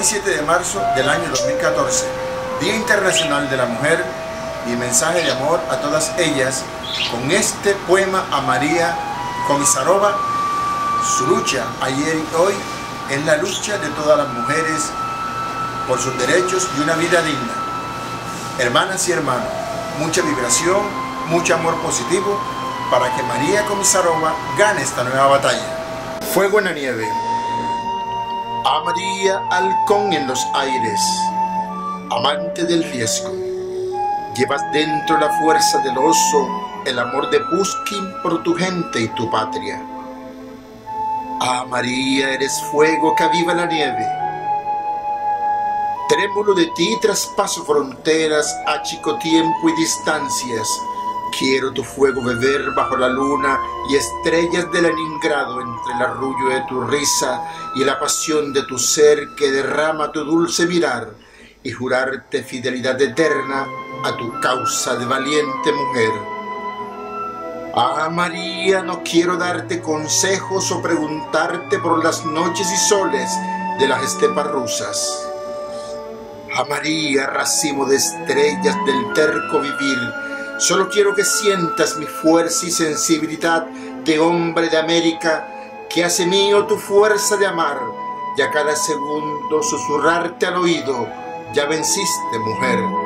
Hoy 7 de marzo del año 2014, Día Internacional de la Mujer, mi mensaje de amor a todas ellas con este poema a María Komissarova. Su lucha ayer y hoy es la lucha de todas las mujeres por sus derechos y una vida digna. Hermanas y hermanos, mucha vibración, mucho amor positivo para que María Komissarova gane esta nueva batalla. Fuego en la nieve. A María halcón en los aires, amante del riesgo, llevas dentro la fuerza del oso, el amor de Pushkin por tu gente y tu patria. Ah, María, eres fuego que aviva la nieve. Trémulo de ti traspaso fronteras, achico tiempo y distancias. Quiero tu fuego beber bajo la luna y estrellas de Leningrado entre el arrullo de tu risa y la pasión de tu ser que derrama tu dulce mirar y jurarte fidelidad eterna a tu causa de valiente mujer. Ah, María, no quiero darte consejos o preguntarte por las noches y soles de las estepas rusas. Ah, María, racimo de estrellas del terco vivir, solo quiero que sientas mi fuerza y sensibilidad de hombre de América, que hace mío tu fuerza de amar, y a cada segundo susurrarte al oído, ya venciste, mujer.